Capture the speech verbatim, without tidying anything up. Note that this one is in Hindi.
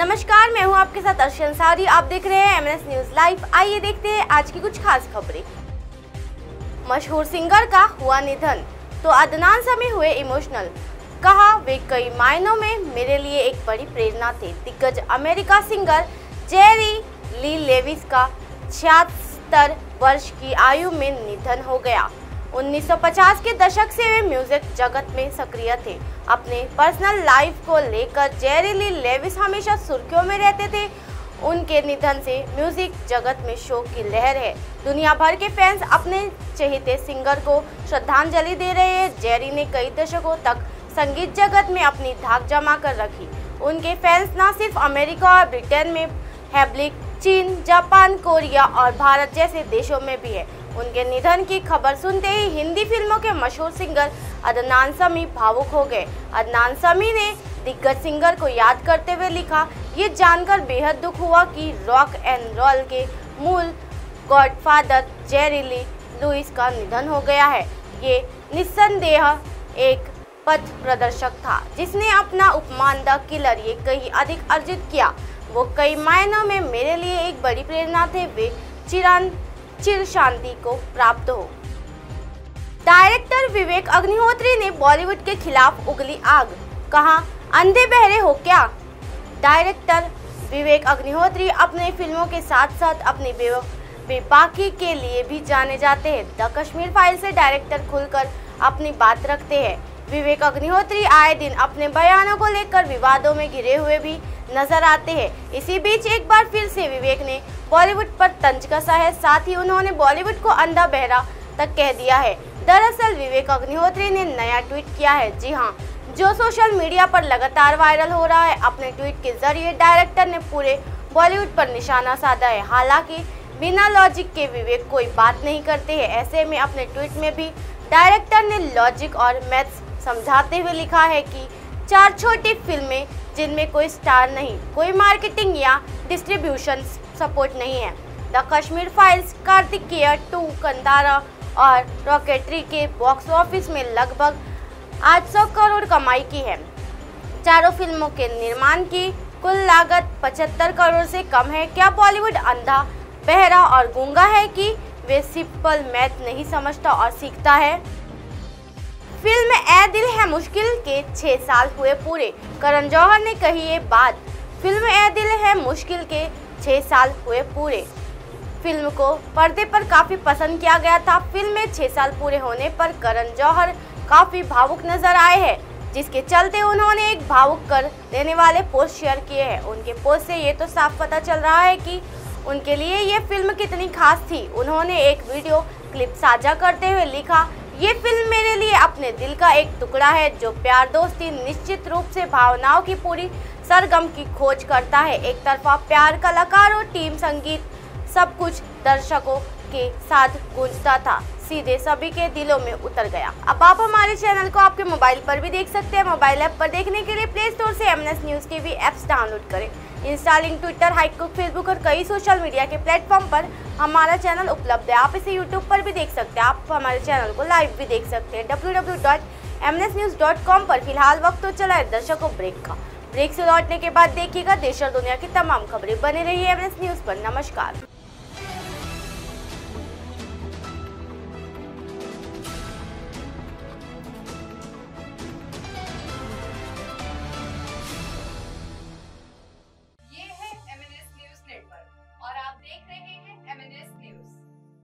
नमस्कार, मैं हूं आपके साथ अर्श अंसारी। आप देख रहे हैं एमएनएस न्यूज लाइव। आइए देखते हैं आज की कुछ खास खबरें। मशहूर सिंगर का हुआ निधन तो अदनान समी हुए इमोशनल। कहा, वे कई मायनों में मेरे लिए एक बड़ी प्रेरणा थे। दिग्गज America singer Jerry Lee Lewis का छिहत्तर वर्ष की आयु में निधन हो गया। उन्नीस सौ पचास के दशक से वे म्यूजिक जगत में सक्रिय थे। अपने पर्सनल लाइफ को लेकर जेरी ली लेविस हमेशा सुर्खियों में रहते थे। उनके निधन से म्यूजिक जगत में शोक की लहर है। दुनिया भर के फैंस अपने चहेते सिंगर को श्रद्धांजलि दे रहे हैं। जेरी ने कई दशकों तक संगीत जगत में अपनी धाक जमा कर रखी। उनके फैंस न सिर्फ अमेरिका और ब्रिटेन में हैब्लिक, चीन, जापान, कोरिया और भारत जैसे देशों में भी है। उनके निधन की खबर सुनते ही हिंदी फिल्मों के मशहूर सिंगर अदनान समी भावुक हो गए। अदनान समी ने दिग्गज सिंगर को याद करते हुए लिखा, ये जानकर बेहद दुख हुआ कि रॉक एंड रोल के मूल गॉडफादर जेरी ली लुइस का निधन हो गया है। ये निस्संदेह एक पथ प्रदर्शक था जिसने अपना उपमान द किलर ये कहीं अधिक अर्जित किया। वो कई मायनों में मेरे लिए एक बड़ी प्रेरणा थे। वे चिरान चिर शांति को प्राप्त हो। डायरेक्टर विवेक अग्निहोत्री ने बॉलीवुड के खिलाफ उगली आग। कहा, अंधे बहरे हो क्या। डायरेक्टर विवेक अग्निहोत्री अपने फिल्मों के साथ साथ अपनी बेबाकी के लिए भी जाने जाते हैं। द कश्मीर फाइल से डायरेक्टर खुलकर अपनी बात रखते हैं। विवेक अग्निहोत्री आए दिन अपने बयानों को लेकर विवादों में घिरे हुए भी नजर आते हैं। इसी बीच एक बार फिर से विवेक ने बॉलीवुड पर तंज कसा है। साथ ही उन्होंने बॉलीवुड को अंधा बहरा तक कह दिया है। दरअसल विवेक अग्निहोत्री ने नया ट्वीट किया है, जी हाँ, जो सोशल मीडिया पर लगातार वायरल हो रहा है। अपने ट्वीट के जरिए डायरेक्टर ने पूरे बॉलीवुड पर निशाना साधा है। हालांकि बिना लॉजिक के विवेक कोई बात नहीं करते हैं। ऐसे में अपने ट्वीट में भी डायरेक्टर ने लॉजिक और मैथ्स समझाते हुए लिखा है कि चार छोटी फिल्में जिनमें कोई स्टार नहीं, कोई मार्केटिंग या डिस्ट्रीब्यूशन सपोर्ट नहीं है। The Kashmir files, Karthikeya two, Kantara और रॉकेट्री के बॉक्स ऑफिस में लगभग आठ सौ करोड़ कमाई की है। चारों फिल्मों के निर्माण की कुल लागत पचहत्तर करोड़ से कम है। क्या बॉलीवुड अंधा, बहरा और गूंगा है कि वे सिंपल मैथ नहीं समझता और सीखता है। फिल्म ए दिल है मुश्किल के छः साल हुए पूरे। करण जौहर ने कही ये बात। फिल्म ए दिल है मुश्किल के छः साल हुए पूरे। फिल्म को पर्दे पर काफ़ी पसंद किया गया था। फिल्म में छः साल पूरे होने पर करण जौहर काफ़ी भावुक नजर आए हैं, जिसके चलते उन्होंने एक भावुक कर देने वाले पोस्ट शेयर किए हैं। उनके पोस्ट से ये तो साफ पता चल रहा है कि उनके लिए ये फिल्म कितनी खास थी। उन्होंने एक वीडियो क्लिप साझा करते हुए लिखा, ये फिल्म मेरे लिए अपने दिल का एक टुकड़ा है जो प्यार, दोस्ती, निश्चित रूप से भावनाओं की पूरी सरगम की खोज करता है। एक तरफा प्यार, कलाकारों, टीम, संगीत, सब कुछ दर्शकों के साथ गूंजता था, सीधे सभी के दिलों में उतर गया। अब आप हमारे चैनल को आपके मोबाइल पर भी देख सकते हैं। मोबाइल ऐप पर देखने के लिए प्ले स्टोर से MNS news TV apps download करें। इंस्टा, लिंक, ट्विटर, हाइकूक, फेसबुक और कई सोशल मीडिया के प्लेटफॉर्म पर हमारा चैनल उपलब्ध है। आप इसे यूट्यूब पर भी देख सकते हैं। आप हमारे चैनल को लाइव भी देख सकते हैं। W W dot M N S news dot com पर फिलहाल वक्त तो चला है दर्शकों ब्रेक का। ब्रेक से लौटने के बाद देखिएगा देश और दुनिया की तमाम खबरें। बने रहिए एमएनएस न्यूज़ पर। नमस्कार।